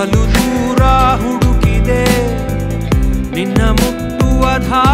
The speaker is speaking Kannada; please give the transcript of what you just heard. ಬಾಲು ದೂರ ಹುಡುಕಿದೆ ನಿನ್ನ ಮುಟ್ಟುವ ಧಾರ